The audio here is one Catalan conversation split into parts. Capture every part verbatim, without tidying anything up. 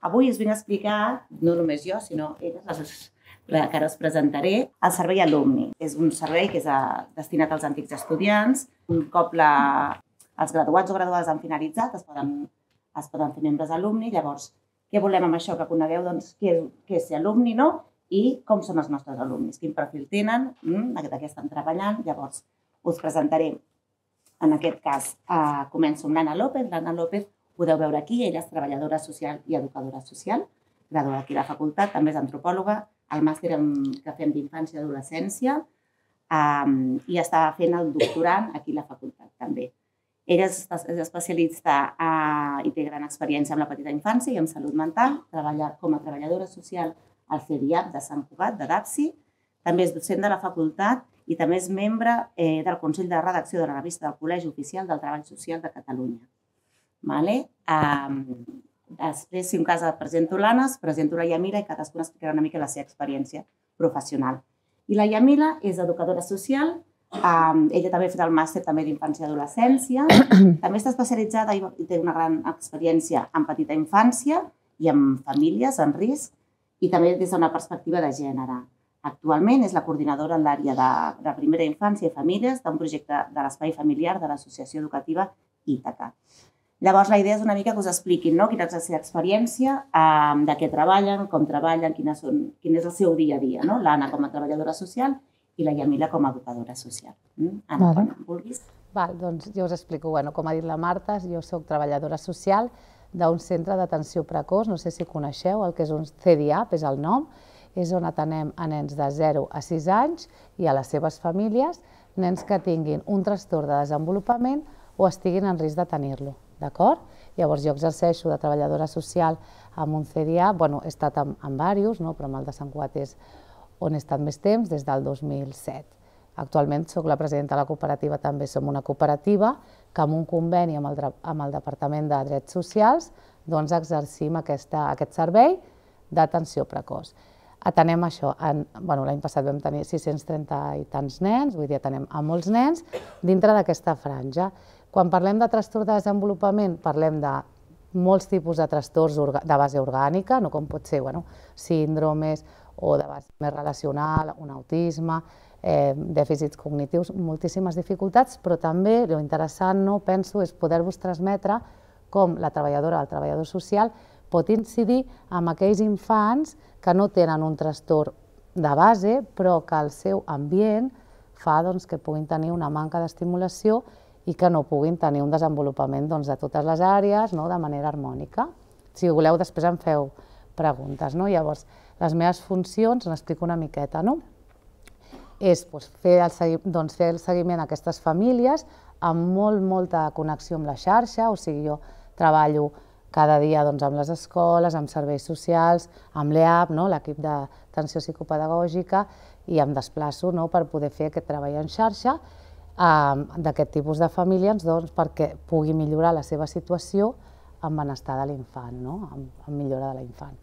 Avui us vinc a explicar, no només jo, sinó elles, que ara us presentaré, el servei alumni. És un servei que és destinat als antics estudiants. Un cop els graduats o graduades han finalitzat, es poden, es poden fer membres alumni. Llavors, què volem amb això? Que conegueu doncs, què, què és ser alumni, no? I com són els nostres alumnis, quin perfil tenen, de què estan treballant. Llavors, us presentaré, en aquest cas, eh, començo amb l'Anna López. L'Anna López podeu veure aquí, ella és treballadora social i educadora social, graduada aquí a la facultat, també és antropòloga, el màster que fem d'infància i adolescència, um, i està fent el doctorant aquí a la facultat també. Ella és, és especialista uh, i té gran experiència amb la petita infància i amb salut mental, treballa com a treballadora social al C D I A P de Sant Cugat, de DAPSI, també és docent de la facultat i també és membre eh, del Consell de Redacció de la Revista del Col·legi Oficial del Treball Social de Catalunya. Vale? Um, Després, si en cas presento l'Anna, presento la Yamila i cadascuna explicarà una mica la seva experiència professional. I la Yamila és educadora social, um, ella també ha fet el màster també d'infància i adolescència, també està especialitzada i té una gran experiència en petita infància i en famílies en risc i també des d'una perspectiva de gènere. Actualment és la coordinadora en l'àrea de, de primera infància i famílies d'un projecte de l'espai familiar de l'Associació Educativa Itaca. Llavors, la idea és una mica que us expliquin, no?, quina és la seva experiència, eh, de què treballen, com treballen, quina, són, quin és el seu dia a dia, no? L'Anna com a treballadora social i la Yamila com a educadora social. Mm? Anna, vale. Quan vulguis. Val, doncs jo us explico. Bueno, com ha dit la Marta, jo soc treballadora social d'un centre d'atenció precoç, no sé si coneixeu el que és un C D I A P, és el nom, és on atenem a nens de zero a sis anys i a les seves famílies, nens que tinguin un trastorn de desenvolupament o estiguin en risc de tenir-lo. D'acord? Llavors jo exerceixo de treballadora social amb un C D I A, bueno, he estat amb, amb diversos, no? Però amb el de Sant Cugat és on he estat més temps, des del dos mil set. Actualment soc la presidenta de la cooperativa, també som una cooperativa que amb un conveni amb el, amb el Departament de Drets Socials doncs exercim aquesta, aquest servei d'atenció precoç. Atenem això, bueno, l'any passat vam tenir sis-cents trenta i tants nens, vull dir, atenem a molts nens dintre d'aquesta franja. Quan parlem de trastorn de desenvolupament, parlem de molts tipus de trastorns de base orgànica, no? Com pot ser, bueno, síndromes o de base més relacional, un autisme, eh, dèficits cognitius, moltíssimes dificultats, però també, lo interessant, no, penso, és poder-vos transmetre com la treballadora o el treballador social pot incidir en aquells infants que no tenen un trastorn de base, però que el seu ambient fa doncs, que puguin tenir una manca d'estimulació i que no puguin tenir un desenvolupament doncs, de totes les àrees, no?, de manera harmònica. Si voleu, després em feu preguntes. No? Llavors, les meves funcions, n'explico una miqueta, no? És doncs, fer, el doncs, fer el seguiment a aquestes famílies amb molt, molta connexió amb la xarxa, o sigui, jo treballo cada dia doncs, amb les escoles, amb serveis socials, amb l'E A P, no?, l'equip d'atenció psicopedagògica, i em desplaço, no?, per poder fer aquest treball en xarxa d'aquest tipus de famílies doncs, perquè pugui millorar la seva situació en benestar de l'infant, no?, en, en millora de l'infant.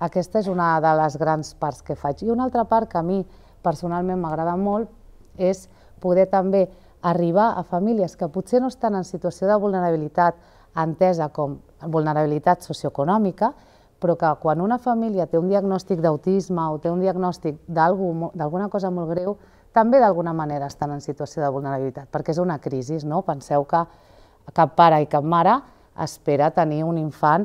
Aquesta és una de les grans parts que faig. I una altra part que a mi personalment m'agrada molt és poder també arribar a famílies que potser no estan en situació de vulnerabilitat entesa com vulnerabilitat socioeconòmica, però que quan una família té un diagnòstic d'autisme o té un diagnòstic d'alguna cosa molt greu, també d'alguna manera estan en situació de vulnerabilitat, perquè és una crisi, no? Penseu que cap pare i cap mare espera tenir un infant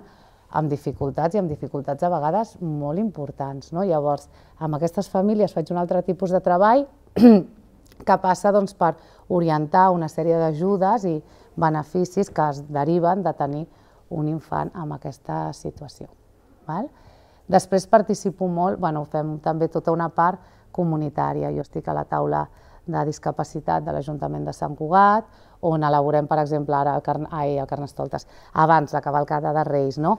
amb dificultats, i amb dificultats a vegades molt importants, no? Llavors, amb aquestes famílies faig un altre tipus de treball que passa doncs, per orientar una sèrie d'ajudes i beneficis que es deriven de tenir un infant amb aquesta situació. Val? Després participo molt, bueno, fem també tota una part comunitària. Jo estic a la taula de discapacitat de l'Ajuntament de Sant Cugat, on elaborem, per exemple, ara el, carn... Ai, el Carnestoltes, abans la Cavalcada de Reis, no?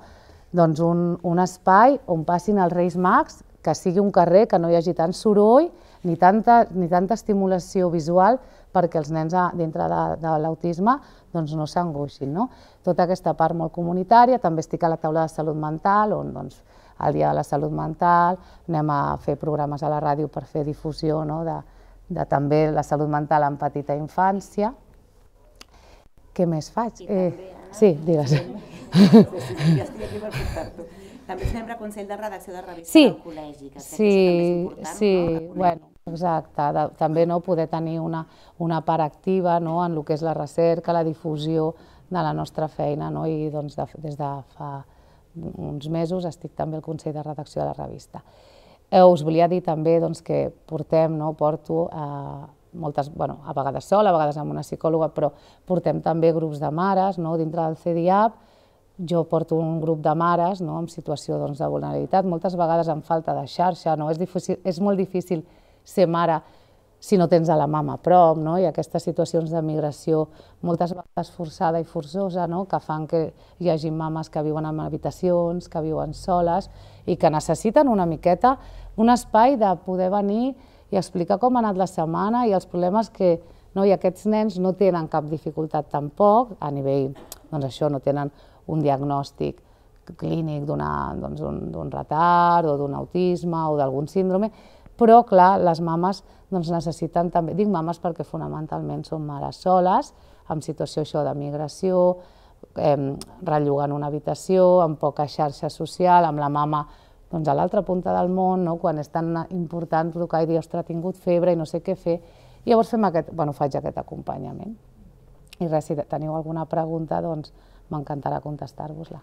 Doncs un, un espai on passin els Reis Mags, que sigui un carrer, que no hi hagi tant soroll ni tanta, ni tanta estimulació visual perquè els nens a, dintre de, de l'autisme doncs no s'angoixin, no? Tota aquesta part molt comunitària. També estic a la taula de salut mental, on doncs, el Dia de la Salut Mental, anem a fer programes a la ràdio per fer difusió, no?, de, de també la salut mental en petita infància. Què més faig? Eh, també, eh? Sí, digues. Jo estic aquí per portar-t'ho. També fem consell de redacció de revista del col·legi, que crec que això també és important. Sí, bueno, exacte. També poder tenir una part activa en el que és la recerca, la difusió de la nostra feina. I des de fa uns mesos estic també al consell de redacció de la revista. Us volia dir també que portem, porto... a vegades sola, a vegades amb una psicòloga, però portem també grups de mares dintre del C D I A P. Jo porto un grup de mares en situació de vulnerabilitat, moltes vegades amb falta de xarxa. És molt difícil ser mare si no tens la mama a prop, i aquestes situacions de migració moltes vegades forçada i forçosa que fan que hi hagi mames que viuen en habitacions, que viuen soles i que necessiten una miqueta un espai de poder venir i explicar com ha anat la setmana i els problemes que aquests nens no tenen cap dificultat tampoc, a nivell, doncs això, no tenen un diagnòstic clínic d'un retard o d'un autisme o d'algun síndrome, però, clar, les mames necessiten també, dic mames perquè fonamentalment són mares soles, en situació això de migració, rellogant una habitació, amb poca xarxa social, amb la mama a l'altra punta del món, quan és tan important trucar i dir, ostres, he tingut febre i no sé què fer, llavors faig aquest acompanyament. I res, si teniu alguna pregunta, doncs m'encantarà contestar-vos-la.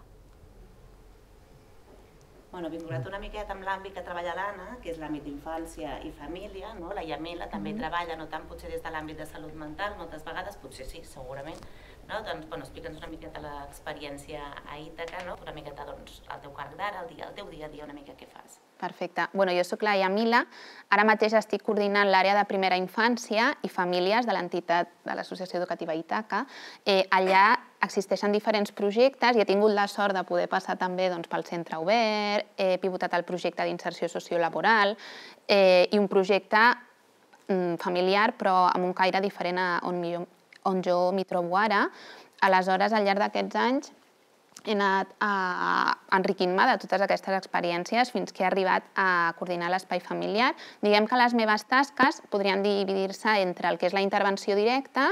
Vinculat una miqueta amb l'àmbit que treballa l'Anna, que és l'àmbit d'infància i família, la Yamila també treballa, no tant potser des de l'àmbit de salut mental, moltes vegades, potser sí, segurament. Explica'ns una miqueta l'experiència a Ítaca, una miqueta el teu càrrec d'ara, el teu dia a dia, una mica què fas. Perfecte. Jo soc la Yamila, ara mateix estic coordinant l'àrea de primera infància i famílies de l'entitat de l'Associació Educativa Itaca. Allà existeixen diferents projectes i he tingut la sort de poder passar també pel centre obert, he pivotat el projecte d'inserció sociolaboral i un projecte familiar però amb un caire diferent a on millor on jo m'hi trobo ara. Aleshores, al llarg d'aquests anys, he anat enriquint-me de totes aquestes experiències fins que he arribat a coordinar l'espai familiar. Diguem que les meves tasques podrien dividir-se entre el que és la intervenció directa,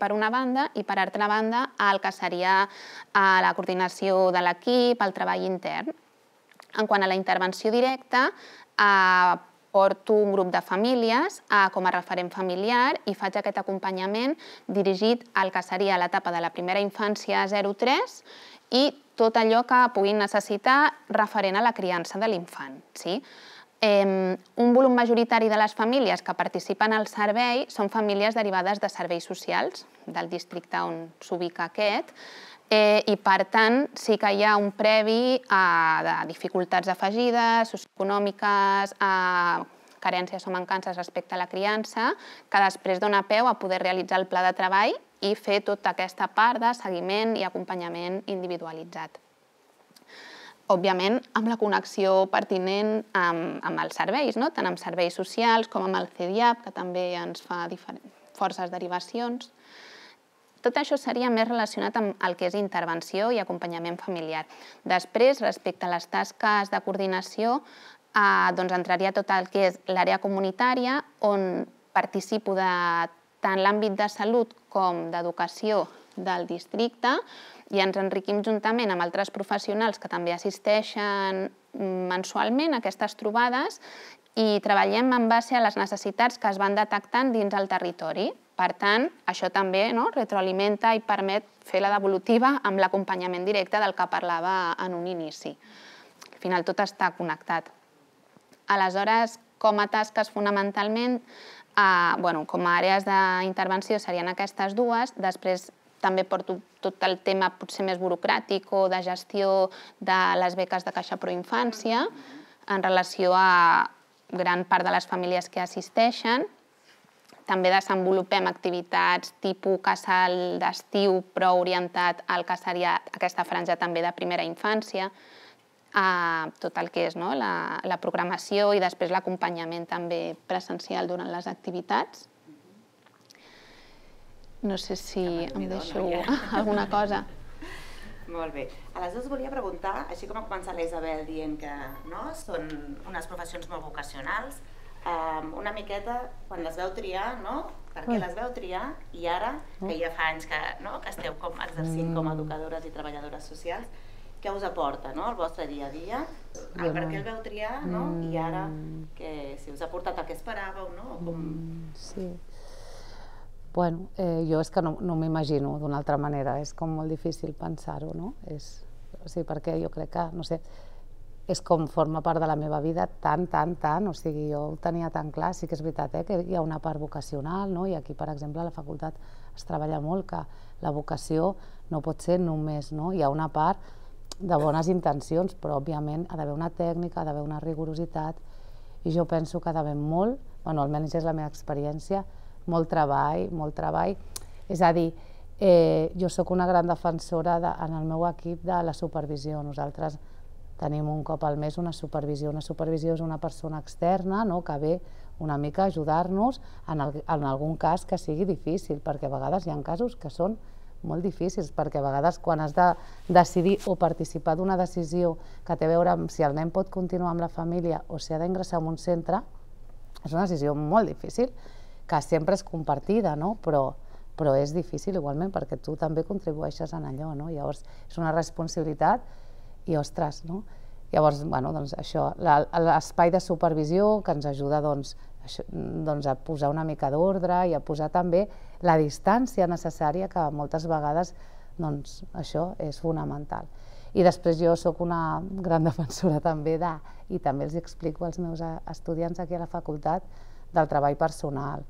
per una banda, i per altra banda, el que seria la coordinació de l'equip, el treball intern. En quant a la intervenció directa, porto un grup de famílies com a referent familiar i faig aquest acompanyament dirigit al que seria l'etapa de la primera infància zero tres i tot allò que puguin necessitar referent a la criança de l'infant. Un volum majoritari de les famílies que participen al servei són famílies derivades de serveis socials, del districte on s'ubica aquest, i per tant sí que hi ha un previ de dificultats afegides, socioeconòmiques, carències o mancances respecte a la criança, que després dona peu a poder realitzar el pla de treball i fer tota aquesta part de seguiment i acompanyament individualitzat. Òbviament, amb la connexió pertinent amb els serveis, tant amb serveis socials com amb el C D I A P, que també ens fa forces derivacions. Tot això seria més relacionat amb el que és intervenció i acompanyament familiar. Després, respecte a les tasques de coordinació, entraria tot el que és l'àrea comunitària, on participo de tant l'àmbit de salut com d'educació del districte i ens enriquim juntament amb altres professionals que també assisteixen mensualment a aquestes trobades i treballem en base a les necessitats que es van detectant dins el territori. Per tant, això també retroalimenta i permet fer la devolutiva amb l'acompanyament directe del que parlava en un inici. Al final, tot està connectat. Aleshores, com a tasques fonamentalment, com a àrees d'intervenció serien aquestes dues, després també porto tot el tema potser més burocràtic o de gestió de les beques de Caixa Proinfància en relació a gran part de les famílies que assisteixen. També desenvolupem activitats tipus casal d'estiu, però orientat al que seria aquesta franja també de primera infància, tot el que és la programació i després l'acompanyament també presencial durant les activitats. No sé si em deixo alguna cosa. Molt bé. Aleshores, volia preguntar, així com ha començat la Isabel dient que són unes professions molt vocacionals, una miqueta, quan les veu triar, no? Perquè les veu triar i ara, que ja fa anys que esteu exercint com a educadores i treballadores socials, què us aporta el vostre dia a dia, per què el vau triar i ara si us ha portat el que esperàveu. Sí, bueno, jo és que no m'imagino d'una altra manera, és com molt difícil pensar-ho, no? Perquè jo crec que, no sé, és com forma part de la meva vida tant, tant, tant, o sigui, jo ho tenia tan clar, sí que és veritat que hi ha una part vocacional, i aquí, per exemple, a la facultat es treballa molt que la vocació no pot ser només, hi ha una part de bones intencions, però òbviament ha d'haver una tècnica, ha d'haver una rigorositat, i jo penso que ha d'haver molt, bueno, almenys és la meva experiència, molt treball, molt treball, és a dir, jo sóc una gran defensora en el meu equip de la supervisió, nosaltres tenim un cop al mes una supervisió. Una supervisió és una persona externa que ve una mica a ajudar-nos en algun cas que sigui difícil, perquè a vegades hi ha casos que són molt difícils, perquè a vegades quan has de decidir o participar d'una decisió que té a veure amb si el nen pot continuar amb la família o si ha d'ingressar en un centre, és una decisió molt difícil, que sempre és compartida, però és difícil igualment perquè tu també contribueixes en allò. Llavors és una responsabilitat i, ostres, llavors, bueno, doncs això, l'espai de supervisió que ens ajuda a posar una mica d'ordre i a posar també la distància necessària que moltes vegades, doncs, això és fonamental. I després jo sóc una gran defensora també de, i també els explico als meus estudiants aquí a la facultat, del treball personal.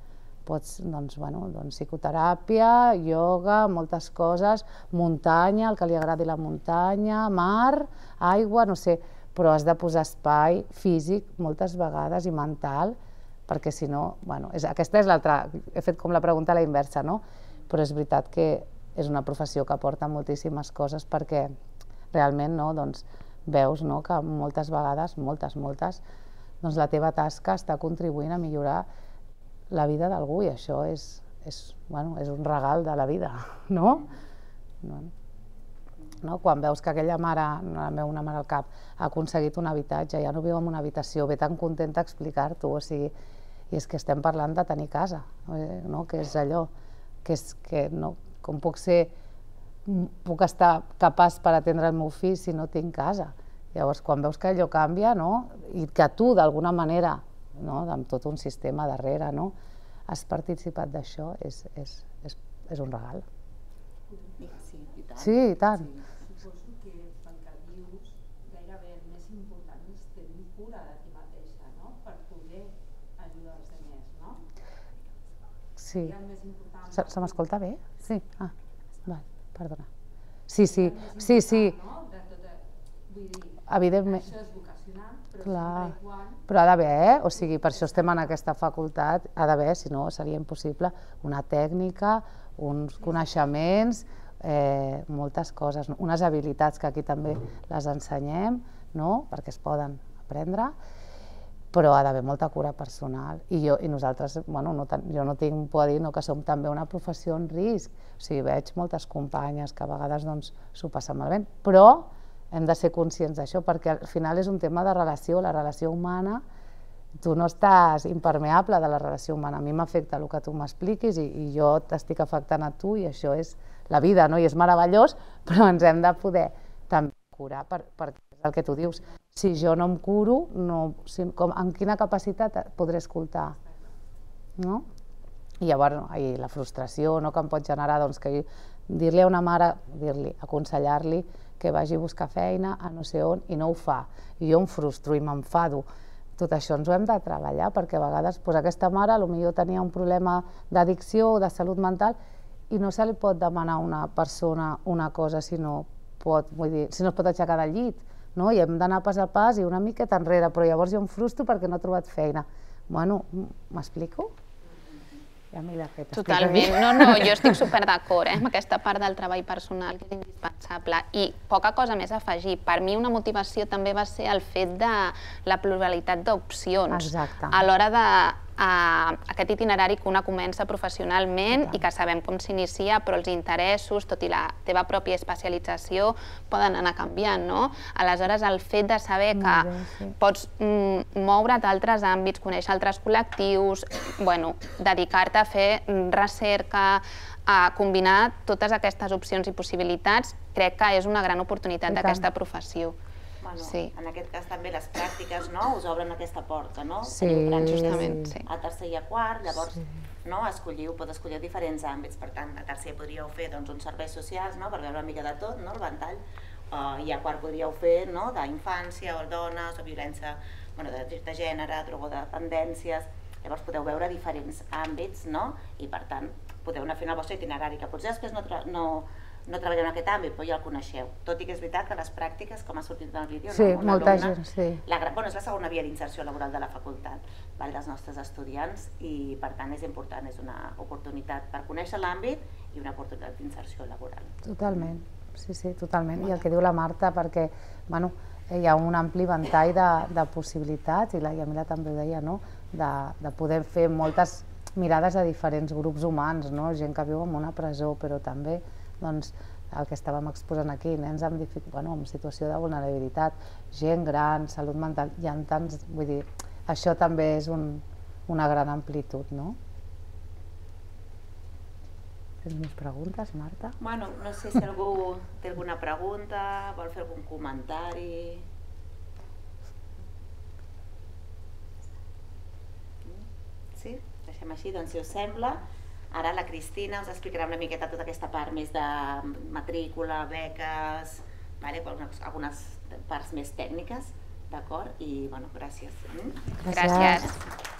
Pots, doncs, bueno, doncs psicoteràpia, ioga, moltes coses, muntanya, el que li agradi la muntanya, mar, aigua, no sé, però has de posar espai físic moltes vegades i mental, perquè si no, bueno, aquesta és l'altra, he fet com la pregunta a la inversa, no? Però és veritat que és una professió que aporta moltíssimes coses perquè realment, no, doncs, veus, no, que moltes vegades, moltes, moltes, doncs la teva tasca està contribuint a millorar la vida d'algú i això és un regal de la vida, no? Quan veus que aquella mare, la meva una mare al cap, ha aconseguit un habitatge, ja no viu en una habitació, ve tan contenta a explicar-t'ho, o sigui, i és que estem parlant de tenir casa, que és allò, que és que com puc ser, puc estar capaç per atendre el meu fill si no tinc casa. Llavors, quan veus que allò canvia, i que tu d'alguna manera amb tot un sistema darrere, has participat d'això, és un regal. Sí, i tant. Suposo que pel que dius, gairebé el més important és tenir cura de ti mateixa, per poder ajudar els altres, no? Sí. Se m'escolta bé? Sí. Ah, perdona. Sí, sí, sí, sí. Evidentment. Això és vocacional, però sempre igual. Però ha d'haver, eh? O sigui, per això estem en aquesta facultat, ha d'haver, si no seria impossible, una tècnica, uns coneixements, moltes coses, unes habilitats que aquí també les ensenyem, perquè es poden aprendre, però ha d'haver molta cura personal. I nosaltres, jo no tinc por a dir que som també una professió en risc, o sigui, veig moltes companyes que a vegades s'ho passen malament, però hem de ser conscients d'això, perquè al final és un tema de relació, la relació humana, tu no estàs impermeable de la relació humana, a mi m'afecta el que tu m'expliquis i jo t'estic afectant a tu i això és la vida, i és meravellós, però ens hem de poder també curar, perquè és el que tu dius, si jo no em curo, en quina capacitat podré escoltar? I llavors la frustració que em pot generar, dir-li a una mare, aconsellar-li que vagi a buscar feina a no sé on i no ho fa, i jo em frustro i m'enfado. Tot això ens ho hem de treballar, perquè a vegades aquesta mare potser tenia un problema d'addicció o de salut mental i no se li pot demanar a una persona una cosa si no es pot aixecar del llit, i hem d'anar pas a pas i una miqueta enrere, però llavors jo em frustro perquè no he trobat feina. Bueno, m'explico? Totalment, no, no, jo estic super d'acord amb aquesta part del treball personal que és indispensable i poca cosa més a afegir. Per mi una motivació també va ser el fet de la pluralitat d'opcions a l'hora de aquest itinerari que una comença professionalment i que sabem com s'inicia, però els interessos, tot i la teva pròpia especialització, poden anar canviant, no? Aleshores, el fet de saber que pots moure't a altres àmbits, conèixer altres col·lectius, dedicar-te a fer recerca, a combinar totes aquestes opcions i possibilitats, crec que és una gran oportunitat d'aquesta professió. En aquest cas també les pràctiques us obren aquesta porta, no? Teniu branques a tercer i a quart, llavors podeu escollir diferents àmbits. Per tant, a tercer podríeu fer uns serveis socials per veure millor de tot, el ventall, i a quart podríeu fer d'infància o dones o violència de gènere, drogodependències... Llavors podeu veure diferents àmbits i per tant podeu anar fent el vostre itinerari, que potser després no... no treballeu en aquest àmbit, però ja el coneixeu. Tot i que és veritat que les pràctiques, com ha sortit en el vídeo, és la segona via d'inserció laboral de la facultat dels nostres estudiants i, per tant, és important, és una oportunitat per conèixer l'àmbit i una oportunitat d'inserció laboral. Totalment, sí, sí, totalment. I el que diu la Marta, perquè hi ha un ampli ventall de possibilitats, i la Yamila també ho deia, de poder fer moltes mirades a diferents grups humans, gent que viu en una presó, però també doncs el que estàvem exposant aquí, nens en situació de vulnerabilitat, gent gran, salut mental, hi ha tants, vull dir, això també és una gran amplitud, no? Tens més preguntes, Marta? Bueno, no sé si algú té alguna pregunta, vol fer algun comentari... Sí? Deixem així, doncs si us sembla... Ara la Cristina us explicarà una miqueta tota aquesta part més de matrícula, beques, algunes parts més tècniques, d'acord? I, bueno, gràcies. Gràcies.